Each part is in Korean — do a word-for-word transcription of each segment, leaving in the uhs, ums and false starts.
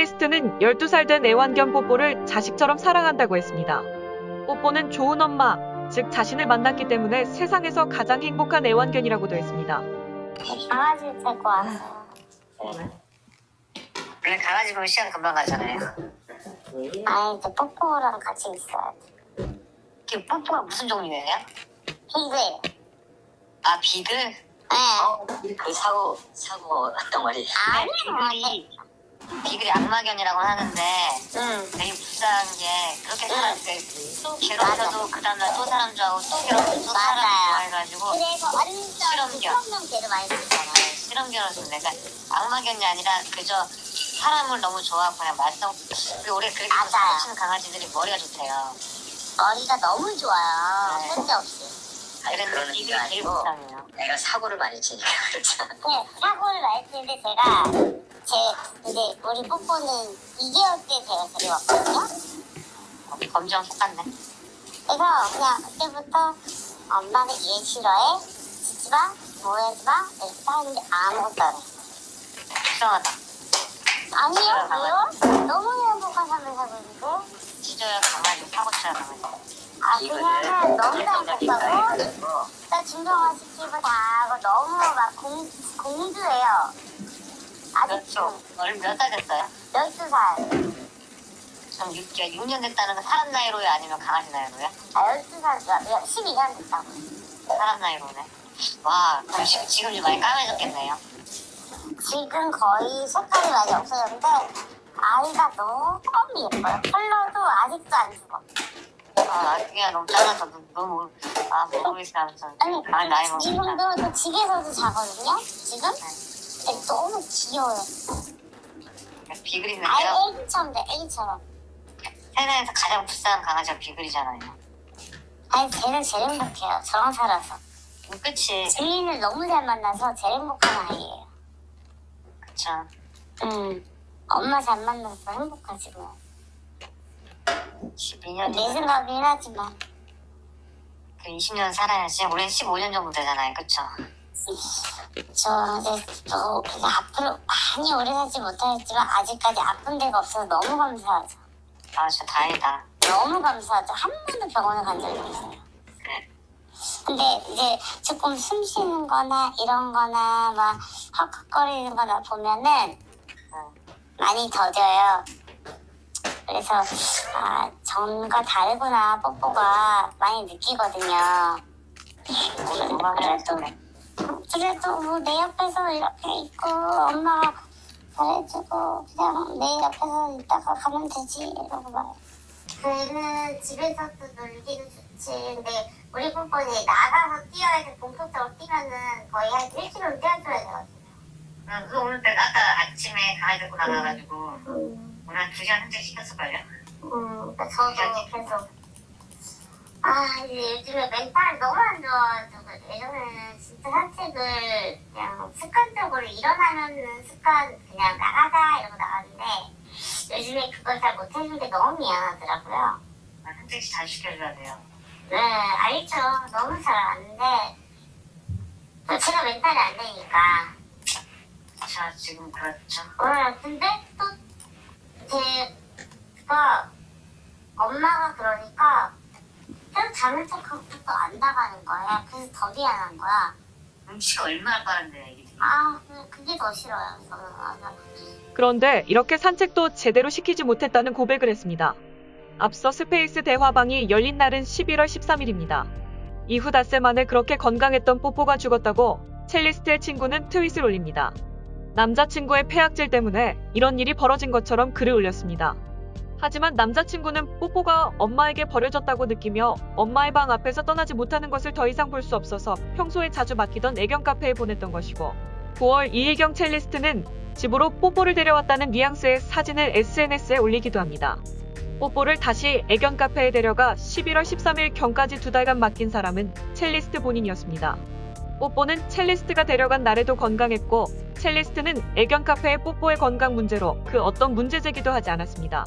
첼리스트는 열두 살 된 애완견 뽀뽀를 자식처럼 사랑한다고 했습니다. 뽀뽀는 좋은 엄마, 즉 자신을 만났기 때문에 세상에서 가장 행복한 애완견이라고도 했습니다. 강아지 데리고 왔어요. 근데 강아지 보면 시간 금방 가잖아요. 아니 이제 뽀뽀랑 같이 있어야 돼. 이게 뽀뽀가 무슨 종류예요? 비들. 아 비들? 네. 어, 그 사고 사고 났단 말이에요. 아니 비글이 악마견이라고 하는데 응. 되게 불쌍한 게 그렇게 사람 응. 괴롭혀도 그 다음날 또 사람 좋아하고 또 괴롭혀도 또 사람 좋아해가지고 그래서 실험견 실험견을 많이 쓰잖아요. 실험견으로 내가 악마견이 아니라 그저 사람을 너무 좋아하고 그냥 말썽 그리고 올해 그렇게 사치는 강아지들이 머리가 좋대요. 머리가 너무 좋아요. 네. 쓸데없이 그런데 비글이 제일 불쌍해요. 내가 사고를 많이 치니까 그렇죠. 네, 사고를 많이 치는데 제가 제 근데 우리 뽀뽀는 이 개월 때 제가 데려왔거든요. 검정 똑같네. 그래서 그냥 그때부터 엄마는 얘 싫어해, 지지마, 뭐해지마 이렇게 하는데 아무것도 안 해. 불쌍하다. 아니요, 왜요? 너무 행복한 삶을 살고 있는데. 지저야 강아지 사고쳐야 강아지. 아 그냥 너무 행복하고 나 중성화 시키고 다 하고 너무 막 공, 공주예요. 아직도 몇, 몇 살 됐어요? 열두 살. 전 육 년 됐다는 건 사람 나이로요? 아니면 강아지 나이로요? 아 열두 살, 십이 년 됐다고. 사람 나이로네. 와, 그럼 지금 좀 많이 까매졌겠네요. 지금 거의 색깔이 많이 없어졌는데 아이가 너무 예뻐요. 컬러도 아직도 안 죽어. 아, 아기가 너무 작아서 너무 아 모르겠어요. 아니, 많이 나이 먹었어요. 지금도 또 집에서도 자거든요? 지금? 네. 너무 귀여워요. 비글이네요. 아, 애기처럼 돼, 애기처럼. 세상에서 가장 불쌍한 강아지가 비글이잖아요. 아니, 쟤는 제일 행복해요. 저랑 살아서. 그치. 주인을 너무 잘 만나서 제일 행복한 아이예요. 그쵸. 음, 엄마 잘 만나서 행복하지 뭐. 십이 년. 내 생각이긴 하지만. 그 이십 년 살아야지. 올해 십오 년 정도 되잖아요. 그쵸. 저 이제 또 앞으로 많이 오래 살지 못하겠지만 아직까지 아픈 데가 없어서 너무 감사하죠. 아 진짜 다행이다. 너무 감사하죠. 한 번도 병원을 간 적이 없어요. 그래. 근데 이제 조금 숨 쉬는 거나 이런 거나 막 헉헉거리는 거나 보면은 많이 더뎌요. 그래서 아 전과 다르구나 뽀뽀가 많이 느끼거든요. 그래도 그래도 뭐 내 옆에서 이렇게 있고 엄마가 잘해주고 그냥 내 옆에서 있다가 가면 되지 이러고 말해. 저희는 집에서도 놀기도 좋지 근데 우리 뽀뽀는 나가서 뛰어야 돼. 본격적으로 뛰면은 거의 한 일 킬로미터 뛰어줘야 되거든요. 그래서 오늘 내가 아까 아침에 강아지 데리고 나가가지고 음. 오늘 한 두 시간 산책 시켰을걸요? 음, 그러니까 저도 계속 아 이제 요즘에 멘탈이 너무 안 좋아가지고 예전에는 진짜 산책을 그냥 습관적으로 일어나면은 습관 그냥 나가자 이러고 나갔는데 요즘에 그걸 잘 못해준 게 너무 미안하더라고요. 아, 산책시 잘 시켜줘야 돼요. 네 알죠. 너무 잘 아는데 제가 멘탈이 안 되니까 자 지금 그렇죠. 네 근데 또 제가 엄마가 그러니까 계속 자는 척하고 또 안 나가는 거야. 그래서 더 미안한 거야. 눈치가 얼마나 빠른데 애기들이. 아, 그게 더 싫어요. 저는. 아, 그런데 이렇게 산책도 제대로 시키지 못했다는 고백을 했습니다. 앞서 스페이스 대화방이 열린 날은 십일월 십삼일입니다. 이후 닷새 만에 그렇게 건강했던 뽀뽀가 죽었다고 첼리스트의 친구는 트윗을 올립니다. 남자친구의 폐악질 때문에 이런 일이 벌어진 것처럼 글을 올렸습니다. 하지만 남자친구는 뽀뽀가 엄마에게 버려졌다고 느끼며 엄마의 방 앞에서 떠나지 못하는 것을 더 이상 볼 수 없어서 평소에 자주 맡기던 애견 카페에 보냈던 것이고 구월 이일경 첼리스트는 집으로 뽀뽀를 데려왔다는 뉘앙스의 사진을 에스엔에스에 올리기도 합니다. 뽀뽀를 다시 애견 카페에 데려가 십일월 십삼일경까지 두 달간 맡긴 사람은 첼리스트 본인이었습니다. 뽀뽀는 첼리스트가 데려간 날에도 건강했고 첼리스트는 애견 카페의 뽀뽀의 건강 문제로 그 어떤 문제 제기도 하지 않았습니다.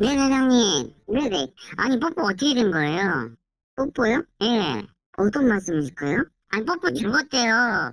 네 사장님. 네네. 아니 뽀뽀 어떻게 된 거예요? 뽀뽀요? 네. 어떤 말씀이실까요? 아니 뽀뽀 죽었대요.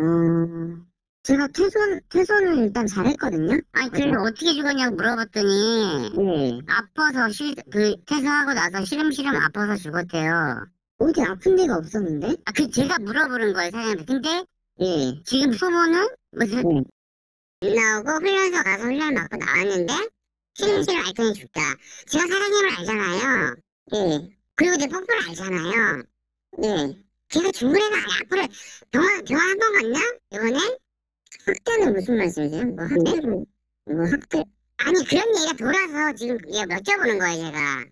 음... 제가 퇴소를, 퇴소를 일단 잘했거든요. 아니 그래서 네. 어떻게 죽었냐고 물어봤더니 네. 아파서 실, 그 퇴소하고 나서 시름시름 아파서 죽었대요. 어디 아픈 데가 없었는데? 아, 그 제가 물어보는 거예요 사장님한테. 근데 예. 지금 소모는 무슨 예. 나오고 훈련소 가서 훈련 받고 나왔는데 시름시름 앓더니 죽다. 제가 사장님을 알잖아요. 예. 그리고 내 뽀뽀를 알잖아요. 예. 제가 중간에가 앞으로 병원 병원 한 번 갔나? 이번에? 학대는 무슨 말씀이세요? 뭐 학대? 뭐, 뭐 학대? 아니 그런 얘기가 돌아서 지금 여쭤보는 거예요 제가.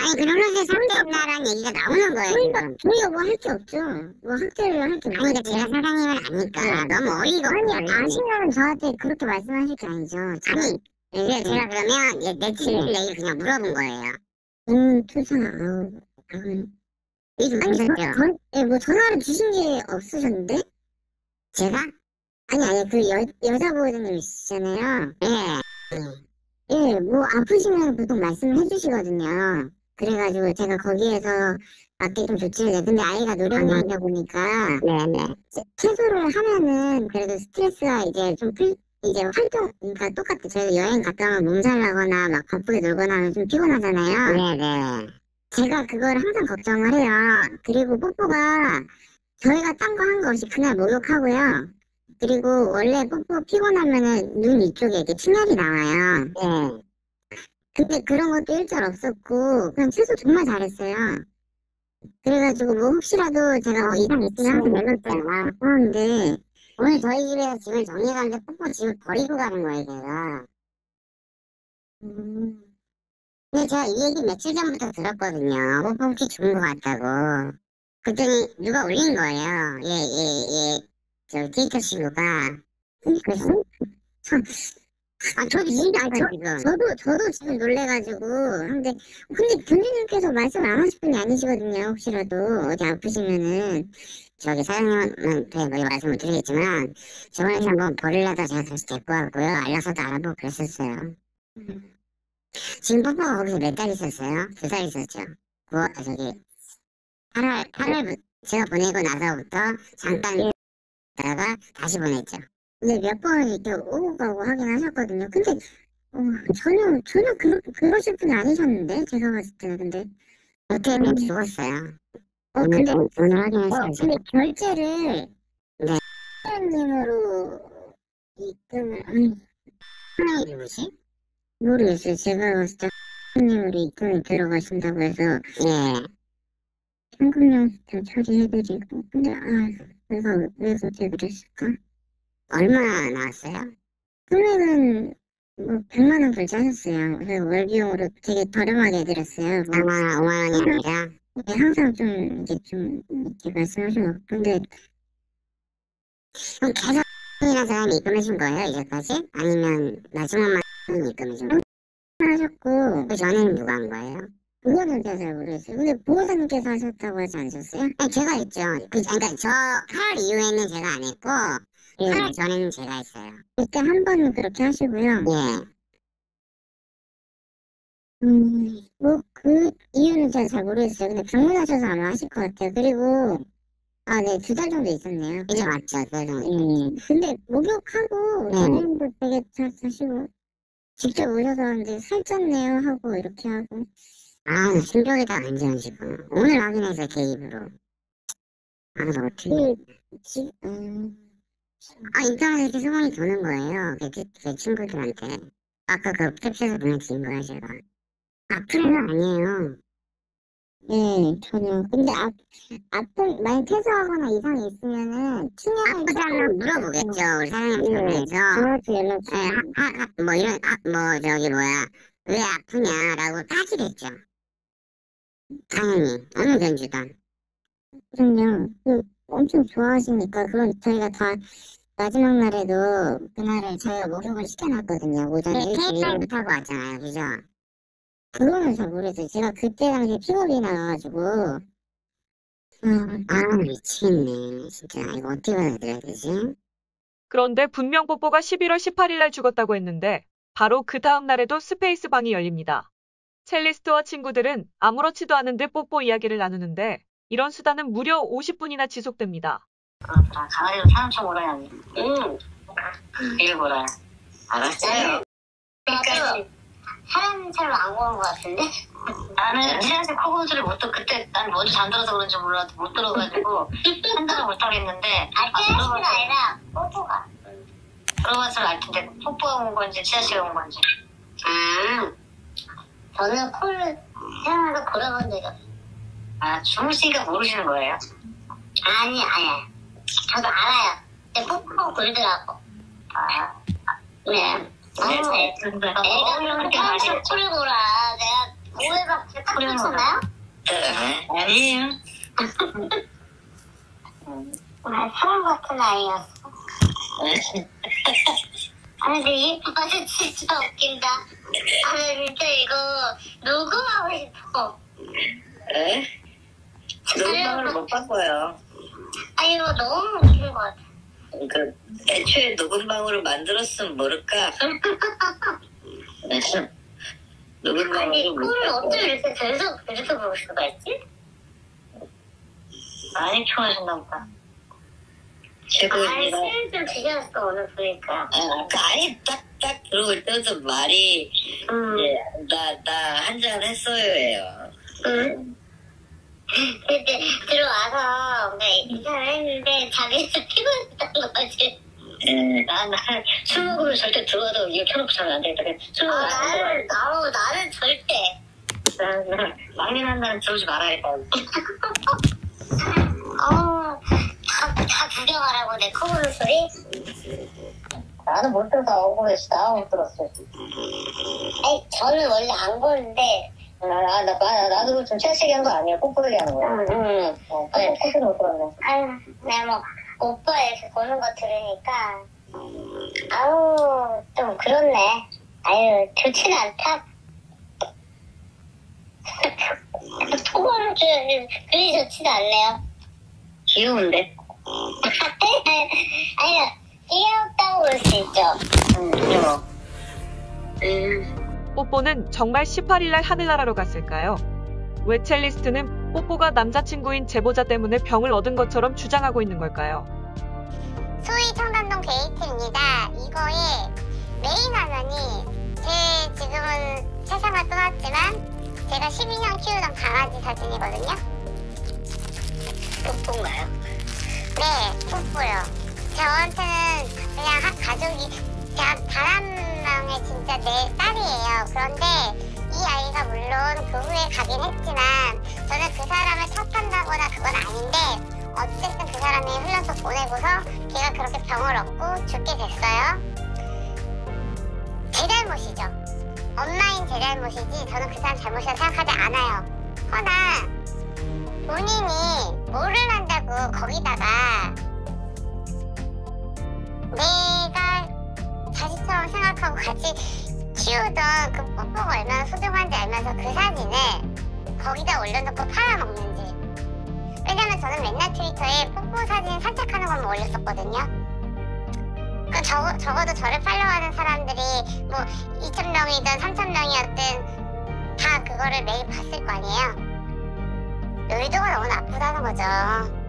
아니 그런 훈련소에서 학대했나라는 얘기가 나오는 거예요. 그러니까 저희가 뭐 할 게 없죠. 뭐 학대를 할 게 없죠. 아니 그러니까 제가 사장님을 아니까 네. 너무 어이가 없어요. 아니 아시면 저한테 그렇게 말씀하실 게 아니죠. 아니 네. 제가 그러면 얘, 내 친구 네. 얘기 그냥 물어본 거예요. 음 투상 아우 아우 이게 무슨 예, 뭐 전화를 주신 게 없으셨는데? 제가? 아니 아니 그 여, 여자 보호자님 있으시잖아요. 예. 예, 뭐 아프시면 보통 말씀을 해주시거든요. 그래가지고 제가 거기에서 맞게 좀 조치를 내. 근데 아이가 노령이다 보니까 네네. 퇴소를 하면은 그래도 스트레스가 이제 좀 풀 이제 활동 그러니까 똑같아. 저희가 여행 갔다 오면 몸살나거나 막 바쁘게 놀거나 하면 좀 피곤하잖아요. 네네. 제가 그걸 항상 걱정을 해요. 그리고 뽀뽀가 저희가 딴 거 한 거 없이 그날 목욕하고요. 그리고 원래 뽀뽀 피곤하면은 눈 이쪽에 이렇게 충혈이 나와요. 네. 근데 그런 것도 일절 없었고 그냥 최소 정말 잘했어요. 그래가지고 뭐 혹시라도 제가 어, 이상 있으면 항상 연락드려요. 그런데 오늘 저희 집에서 집을 정리해가는데 뽀뽀 집을 버리고 가는 거예요 제가. 음... 근데 제가 이 얘기 며칠 전부터 들었거든요. 뽀뽀 혹시 죽은 것 같다고. 그랬더니 누가 올린 거예요. 예, 예, 예. 저 데이터 친구가 그래서 참, 아 저도 이해가 안 가요. 저도 저도 지금 놀래가지고 근데 근데 교수님께서 말씀 안 하실 분이 아니시거든요. 혹시라도 어디 아프시면은 저기 사장님한테 뭐 말씀을 드리겠지만 저번에 음. 한번 버리려다 제가 다시 데리고 왔고요. 알라서도 알아보고 그랬었어요. 음. 지금 뽀뽀가 거기서 몇 달 있었어요? 두 달 있었죠. 뭐 저기 팔월 팔월 제가 보내고 나서부터 잠깐. 예. 다가 다시 보냈죠. 근데 몇 번 이렇게 오고 가고 하긴 하셨거든요. 근데 어, 전혀 전혀 그러, 그러실 분이 아니셨는데 제가 봤을 때는. 근데 어떻게 보면 죽었어요. 어 근데 오늘 확인했어요. 어, 근데 결제를 네 님으로 입금을 하나의 누구지? 모르겠어요. 제가 봤을 때 님으로 입금이 들어가신다고 해서 예 현금량 처리해드리고. 근데 아 그래서 왜 그렇게 그랬을까? 얼마 나왔어요? 금액은 뭐 백만 원 결제하셨어요. 그래서 월비용으로 되게 저렴하게 해드렸어요. 뭐 아, 오만 원이 아니라? 네, 항상 좀 이렇게 좀 이렇게 말씀하시고. 근데 그럼 계속 이라는 사람이 입금하신 거예요 이제까지? 아니면 마지막만 입금하신 거예요? 하셨고 그 전에는 누가 한 거예요? 그거는 제가 잘 모르겠어요. 근데 보호사님께서 하셨다고 하지 않으셨어요? 아니 제가 했죠. 그, 그러니까 저 팔월 이후에는 제가 안 했고 예. 팔월 전에는 제가 했어요. 그때 한 번은 그렇게 하시고요. 예. 음, 뭐 그 이유는 제가 잘 모르겠어요. 근데 방문하셔서 아마 하실 것 같아요. 그리고 아, 네, 두 달 정도 있었네요. 이제 맞죠, 두 달 정도. 예. 근데 목욕하고 여행도 예. 되게 잘 하시고 직접 오셔서 하는데 살쪘네요 하고 이렇게 하고. 아, 신경에다 안지하시고 오늘 확인해서 개입으로. 아, 나 어떻게? 지, 음, 아, 인터넷에 이렇게 소문이 도는 거예요. 제, 제 친구들한테. 아까 그 캡처해서 보내드린 거예요, 제가. 아픈 건 아니에요. 네, 전혀. 근데 아, 아픈, 만약 퇴소하거나 이상이 있으면은 아프다면 물어보겠죠, 우리 사장님 전화해서. 저한테 연락 주세요. 네, 뭐 이런, 아, 뭐 저기 뭐야. 왜 아프냐라고 따지겠죠. 당연히 어느 견주든. 그럼요. 그 엄청 좋아하시니까. 그럼 저희가 다 마지막 날에도 그날을 저희가 목욕을 시켜놨거든요. 오전 일찍 타고 왔잖아요, 그죠? 그거는 잘 모르겠어요. 제가 그때 당시에 픽업이 나가가지고. 음, 아 미치겠네 진짜. 이거 어떻게 받아들여야 되지? 그런데 분명 뽀뽀가 십일월 십팔일 날 죽었다고 했는데 바로 그 다음 날에도 스페이스방이 열립니다. 첼리스트와 친구들은 아무렇지도 않은데 뽀뽀 이야기를 나누는데 이런 수다는 무려 오십 분이나 지속됩니다. 그렇구나. 가을로 삼 초 오라야지. 응. 일부러. 알았어요. 그러니까 사람처럼 안 구한 것 같은데? 나는 세안색 코골수를 못 듣, 그때 난 모두 잠들어서 그런지 몰라도 못 들어가지고 한다고 못 하겠는데. 아, 세안색은 아니라 뽀뽀가. 물어봤으면 알 텐데 뽀뽀가 온 건지 치아씨가 온 건지. 음. 저는 코를 세안해서 골아본 적이 없어요. 아, 주무씨가 모르시는 거예요? 아니, 아니. 저도 알아요. 근데 뽀뽀가 골더라고. 아. 네. 네, 어, 네. 애가 그렇게 한참 코를 골아. 내가 오해가 딱 붙였나요? 아니에요. 아, 사람 같은 아이였어. 아, 근데 이 버스 진짜 웃긴다. 아, 진짜 이거 녹음하고 싶어. 에? 녹음을 못 바꿔요. 아, 이거 너무 웃긴 것 같아. 그, 애초에 녹음방으로 만들었으면 모를까? 녹음방으로. 아니, 이거를 어쩜 이렇게 계속, 계속 볼 수가 있지? 많이 좋아하셨나 보다. 최고입니다. 아니, 술 좀 드셨어, 오늘 보니까. 아, 그, 아니, 딱, 딱 들어올 때부터 말이, 음. 예, 나, 나 한잔 했어요예요. 응. 근데 들어와서 뭔가 인사를 했는데 자기는 피곤했던 거지. 응. 나는 술 먹으면 절대 들어와도 이거 켜놓고 자면 안 되겠다. 술 먹으면 아, 안 나는, 나오, 나는 절대. 나는 막내 난다는 들어오지 말아야겠다. 어우, 다, 다 구경하라고 내 코 부는 소리? 나는 못 들어서 억울했어. 나만 못 들었어. 아니, 저는 원래 안 보는데 아, 나, 나, 나도 좀 채식이 한 거 아니야. 뽀뽀하게 하는 거야. 응, 응. 어, 뽀뽀는 못 들었네. 아유, 내가 뭐, 오빠 이렇게 보는 거 들으니까, 아우, 좀 그렇네. 아유, 좋진 않다. 통화를 줘야지. 그리 좋진 않네요. 귀여운데? 아니, 귀엽다고 볼 수 있죠. 응, 귀여워. 음. 뽀뽀는 정말 십팔일날 하늘나라로 갔을까요? 왜 첼리스트는 뽀뽀가 남자친구인 제보자 때문에 병을 얻은 것처럼 주장하고 있는 걸까요? 소위 청담동 게이트입니다. 이거의 메인 화면이 제 지금은 세상을 떠났지만 제가 십이년 키우던 강아지 사진이거든요. 뽀뽀인가요? 네, 뽀뽀요. 저한테는 그냥 한 가족이 그냥 바람망의 진짜 내 딸이에요. 그런데 이 아이가 물론 그 후에 가긴 했지만 저는 그 사람을 탓한다거나 그건 아닌데 어쨌든 그 사람이 흘러서 보내고서 걔가 그렇게 병을 얻고 죽게 됐어요. 제 잘못이죠. 엄마인 제 잘못이지 저는 그 사람 잘못이라고 생각하지 않아요. 허나 본인이 뭐를 한다고 거기다가 내가 자식처럼 생각하고 같이 키우던 그 뽀뽀가 얼마나 소중한지 알면서 그 사진을 거기다 올려놓고 팔아먹는지. 왜냐면 저는 맨날 트위터에 뽀뽀 사진 산책하는 것만 올렸었거든요. 그 저, 적어도 저를 팔로우하는 사람들이 뭐 이천 명이든 삼천 명이었든 다 그거를 매일 봤을 거 아니에요. 의도가 너무 나쁘다는 거죠.